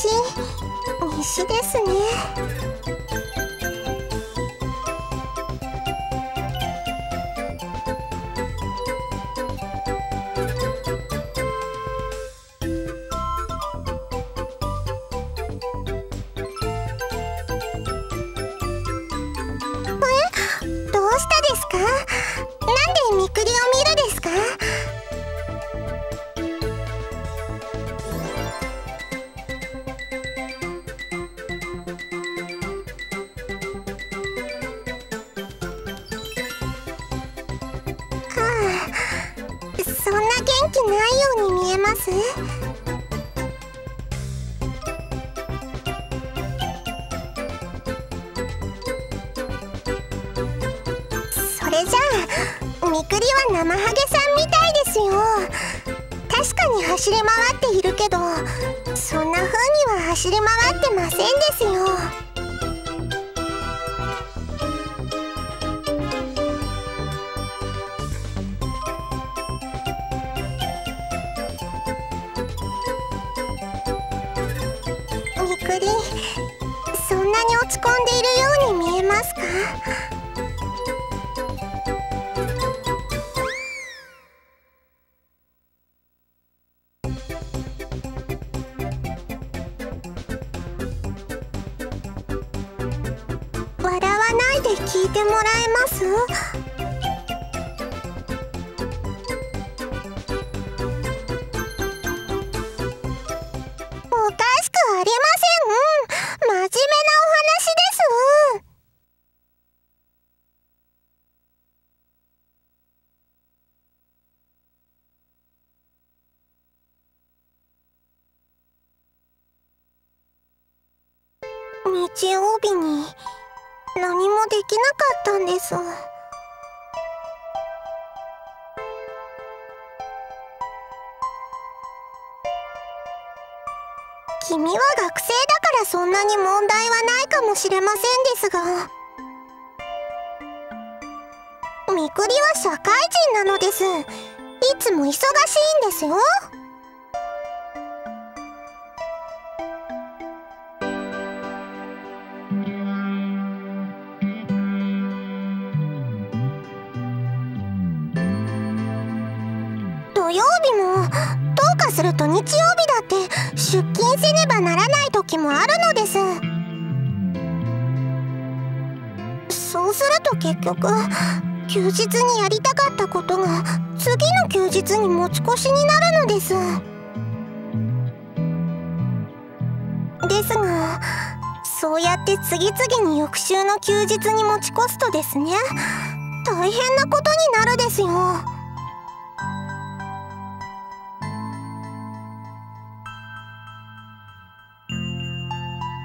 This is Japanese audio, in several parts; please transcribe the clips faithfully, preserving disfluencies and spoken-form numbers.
しい西ですね。え、どうしたですか？なんでみくりを見るですか？そんな元気ないように見えます。それじゃあみくりはナマハゲさんみたいですよ。確かに走り回っているけど、そんな風には走り回ってませんですよ。そんなに落ち込んでいるように見えますか？笑わないで聞いてもらえます？おかしくありません。真面目なお話です。日曜日に何もできなかったんです。君は学生だからそんなに問題はないかもしれませんですが、みくりは社会人なのです。いつも忙しいんですよ。土曜日もどうかすると日曜日だって出勤せねばならない時もあるのです。そうすると結局休日にやりたかったことが次の休日に持ち越しになるのです。ですがそうやって次々に翌週の休日に持ち越すとですね、大変なことになるですよ。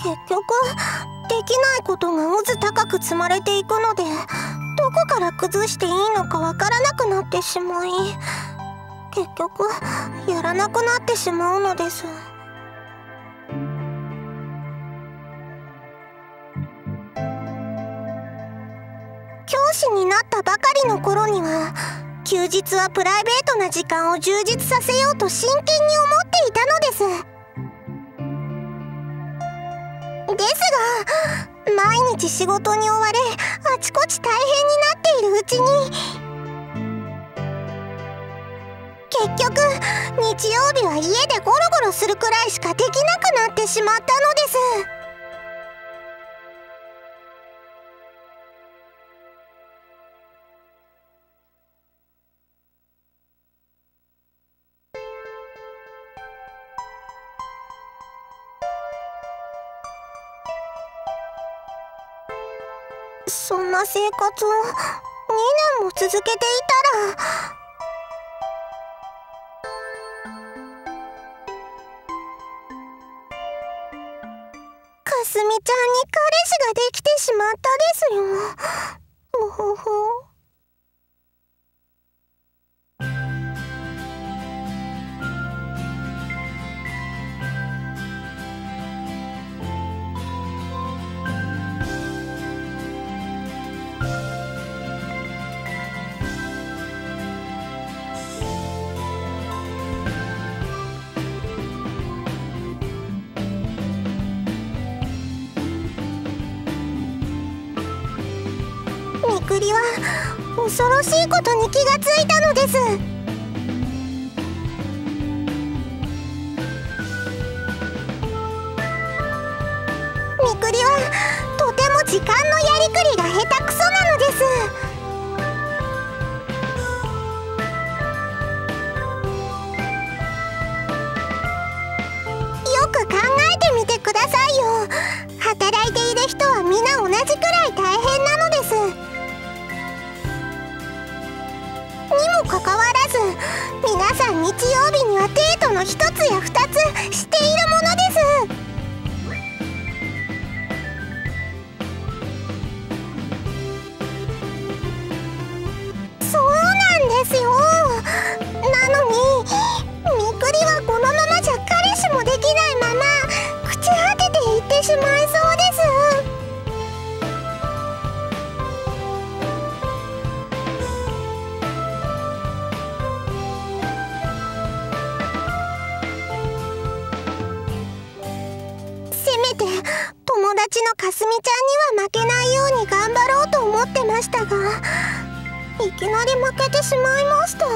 結局できないことが渦高く積まれていくので、どこから崩していいのかわからなくなってしまい、結局やらなくなってしまうのです。教師になったばかりの頃には、休日はプライベートな時間を充実させようと真剣に思っていたのです。ですが毎日仕事に追われ、あちこち大変になっているうちに、結局日曜日は家でゴロゴロするくらいしかできなくなってしまったのです。そんな生活をにねんも続けていたら、かすみちゃんに彼氏ができてしまったですよ。おほほ。くりは恐ろしいことに気がついたのです。みくりはとても時間のやりくりが下手くそなのです。皆さん日曜日にはデートの一つや二つしているものです。そうなんですよ。なのにみくりはこのままじゃ彼氏もできないまま朽ち果てていってしまいそうです。かすみちゃんには負けないように頑張ろうと思ってましたが、いきなり負けてしまいました。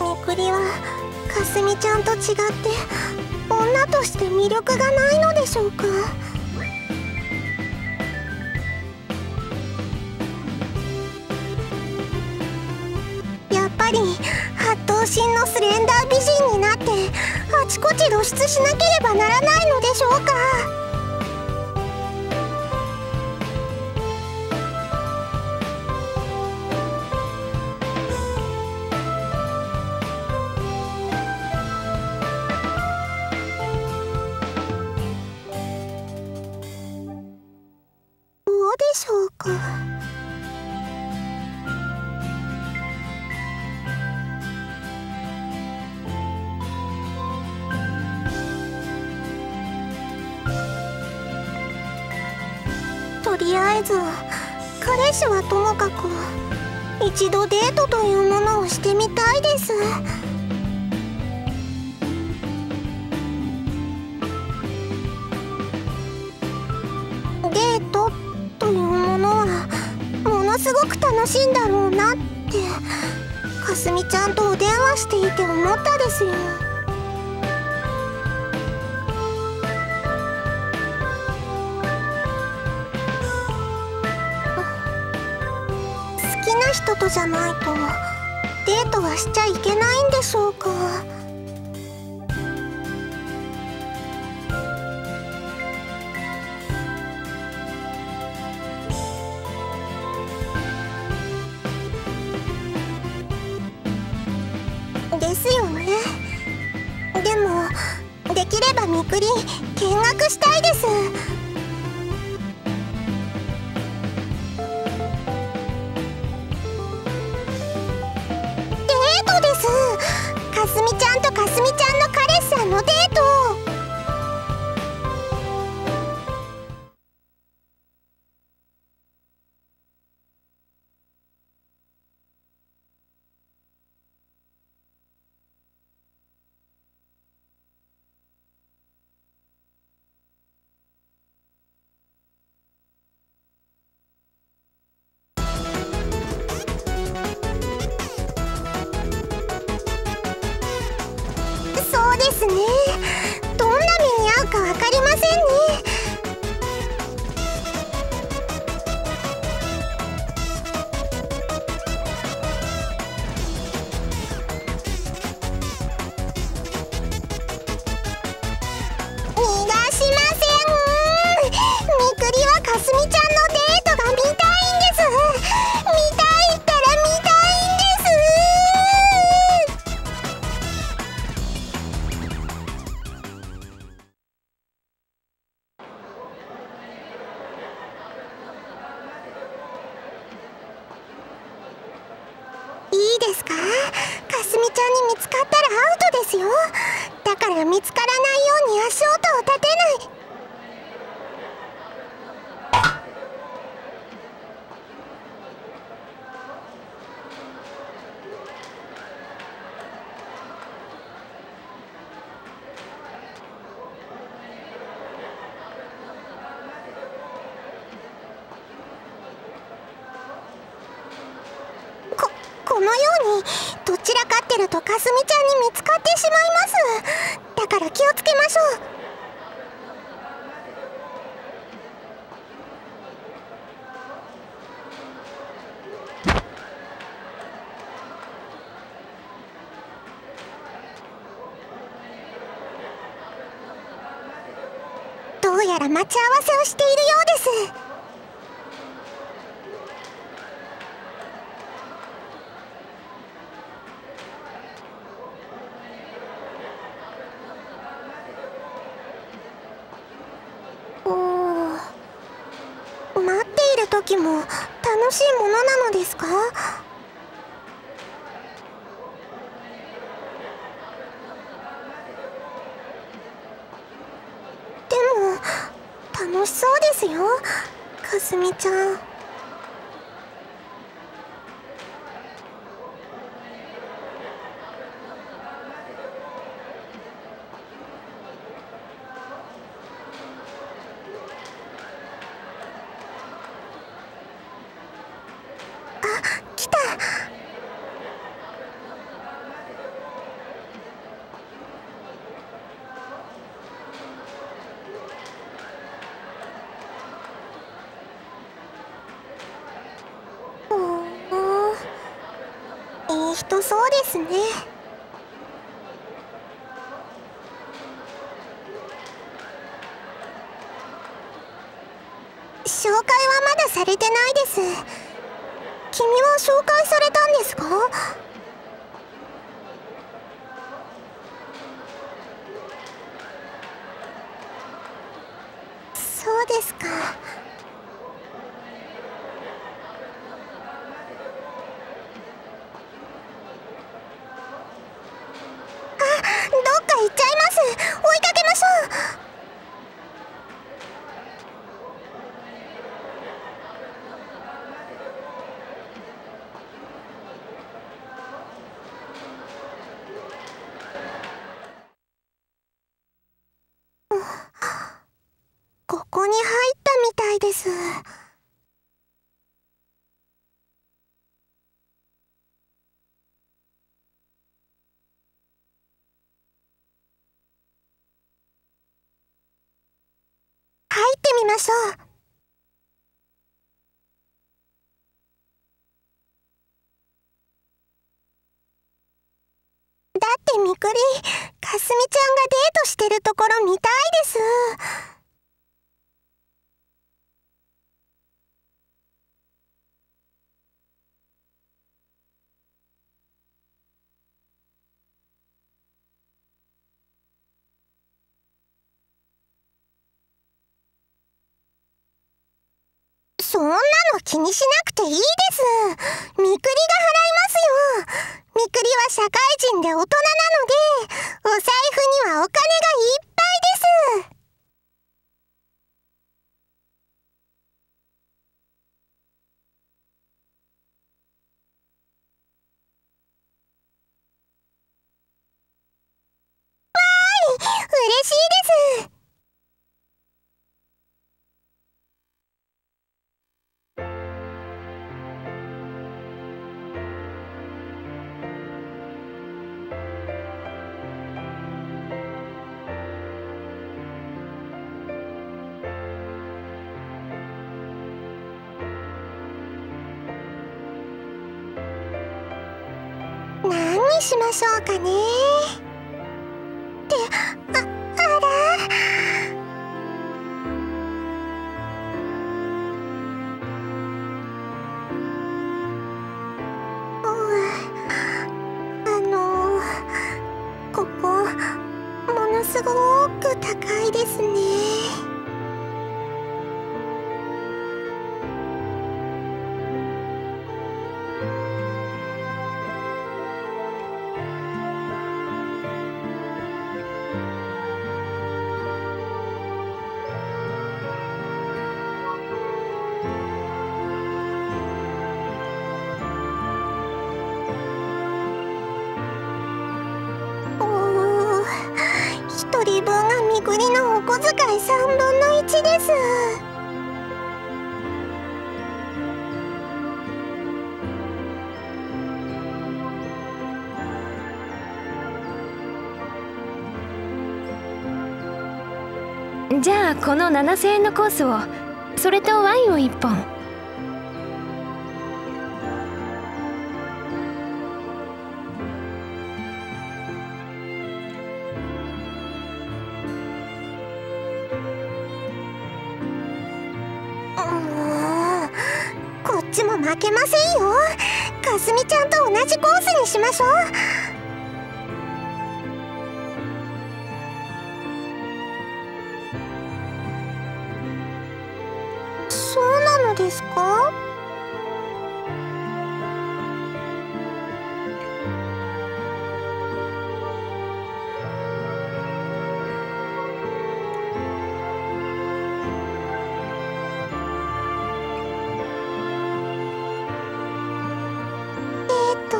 みくりはかすみちゃんと違って女として魅力がないのでしょうか。やっぱり八頭身のスレンダー美人になってあちこち露出しなければならないのでしょうか。とりあえず彼氏はともかく一度デートというものをしてみたいです。デートというものはものすごく楽しいんだろうなってかすみちゃんとお電話していて思ったですよ。人とじゃないとデートはしちゃいけないんでしょうか。ですよね。でもできればみくり見学したいです。かすみちゃんとかすみちゃんの彼氏さんのデート。どんな目に遭うか分かりませんね。ですか？かすみちゃんに見つかったらアウトですよ。だから見つからないように足音を立てない。どちらかってるとかすみちゃんに見つかってしまいます。だから気をつけましょう。どうやら待ち合わせをしているようです。時も楽しいものなのですか？でも楽しそうですよ、かすみちゃん。人そうですね。紹介はまだされてないです。君は紹介されたんですか？そうですか。見ましょう。だってみくり、かすみちゃんがデートしてるところ見たいです。そんなの気にしなくていいです。みくりが払いますよ。みくりは社会人で大人なので、お財布にはお金がいっぱいです。わーい、嬉しいです。何しましょうかね。ってああら、あのここものすごく高いですね。小遣いさんぶんのいちです。じゃあこの ななせんえんのコースを、それとワインをいっぽん。こっちも負けませんよ。かすみちゃんと同じコースにしましょう。ですか？えっと、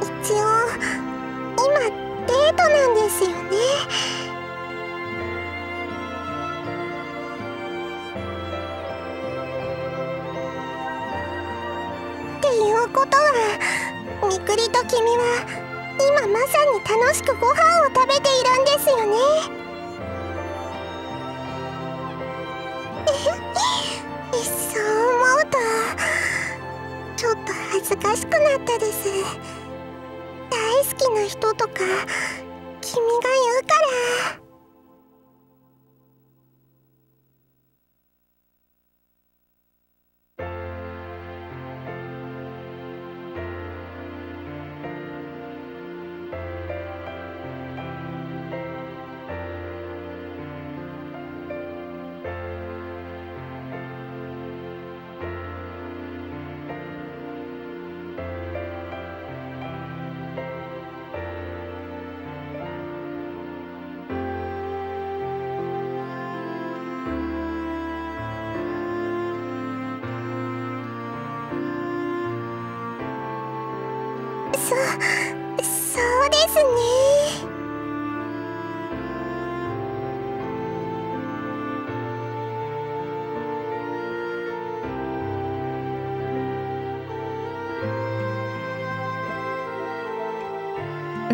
一応今デートなんですよね。ことは、みくりと君は今まさに楽しくご飯を食べているんですよね。えそう思うとちょっと恥ずかしくなったです。大好きな人とか君が言うから。そ、そうですね。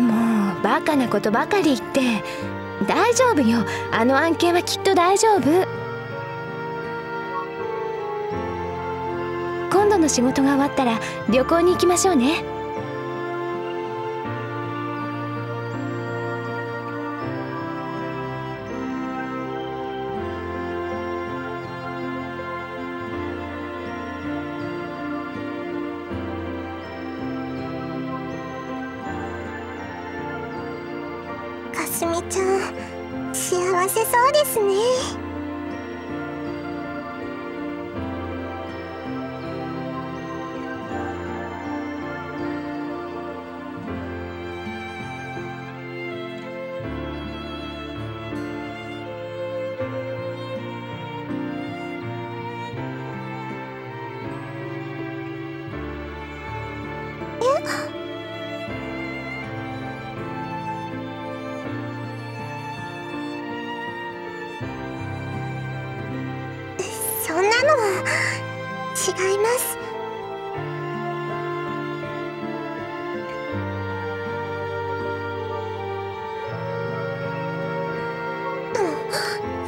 もうバカなことばかり言って。大丈夫よ、あの案件はきっと大丈夫。今度の仕事が終わったら旅行に行きましょうね。かすみちゃん、幸せそうですね。えっ違います。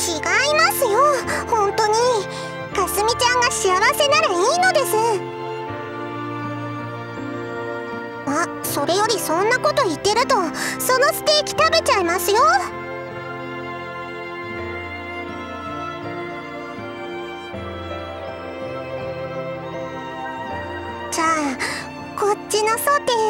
違いますよ、本当に。かすみちゃんが幸せならいいのです。あ、それよりそんなこと言ってるとそのステーキ食べちゃいますよ。じゃあこっちのソテーを。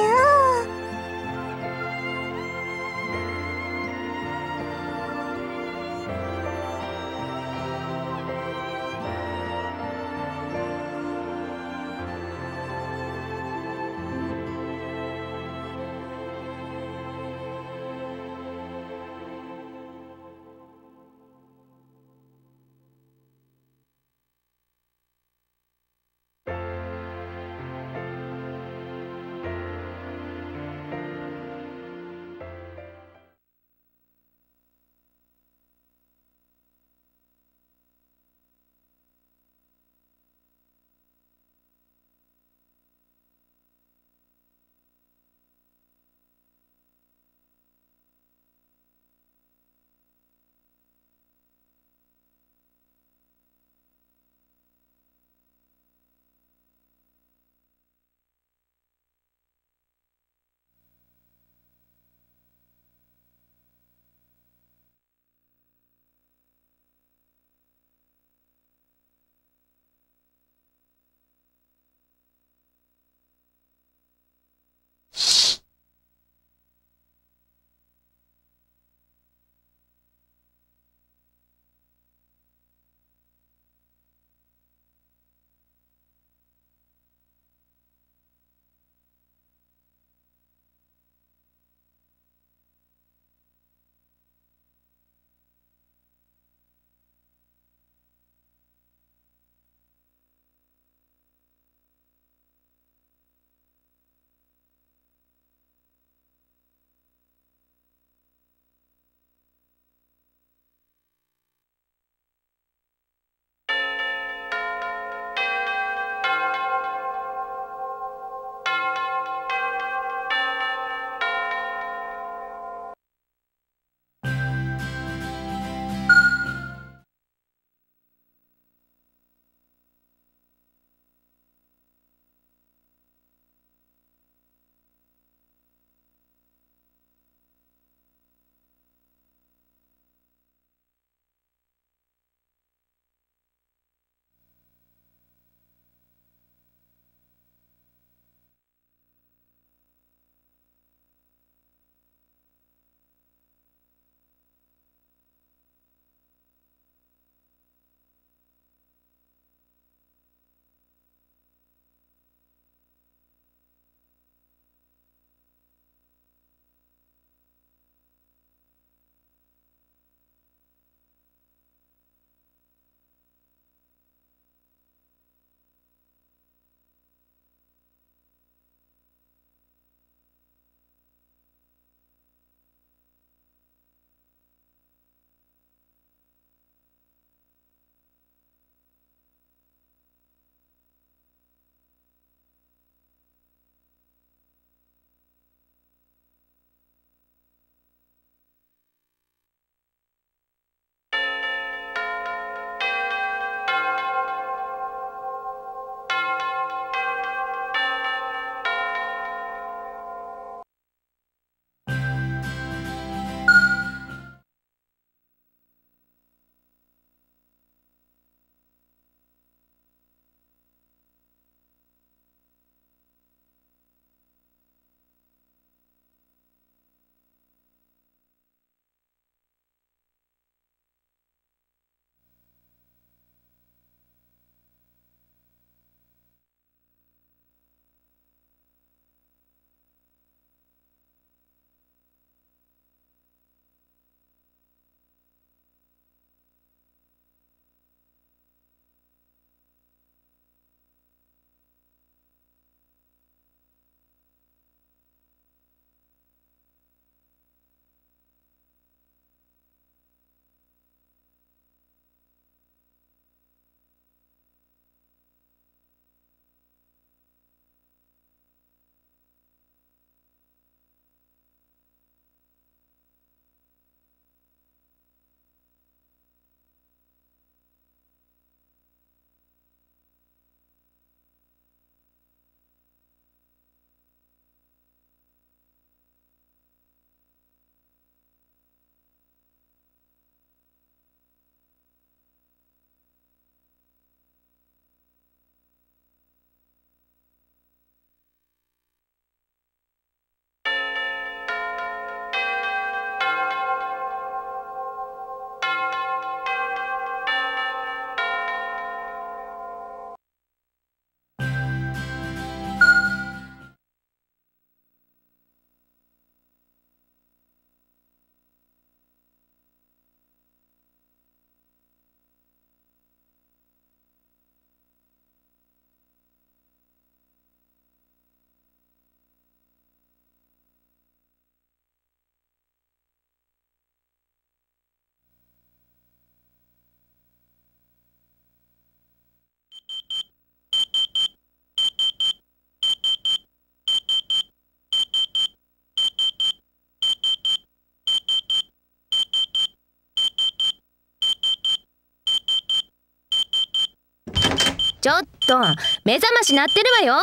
ちょっと目覚まし鳴ってるわよ。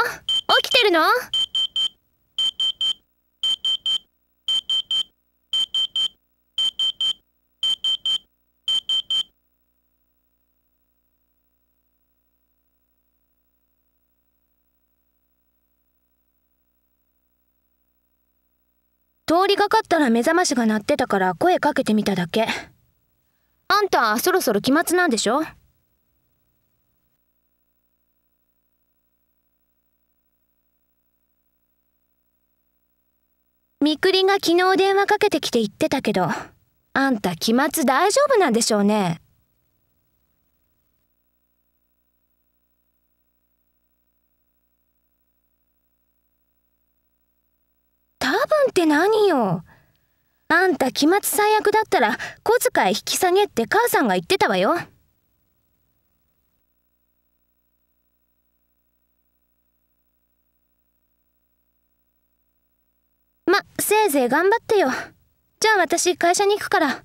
起きてるの？通りがかったら目覚ましが鳴ってたから声かけてみただけ。あんたそろそろ期末なんでしょ？みくりが昨日電話かけてきて言ってたけど、あんた期末大丈夫なんでしょうね。多分って何よ。あんた期末最悪だったら小遣い引き下げって母さんが言ってたわよ。ま、せいぜい頑張ってよ。じゃあ私会社に行くから。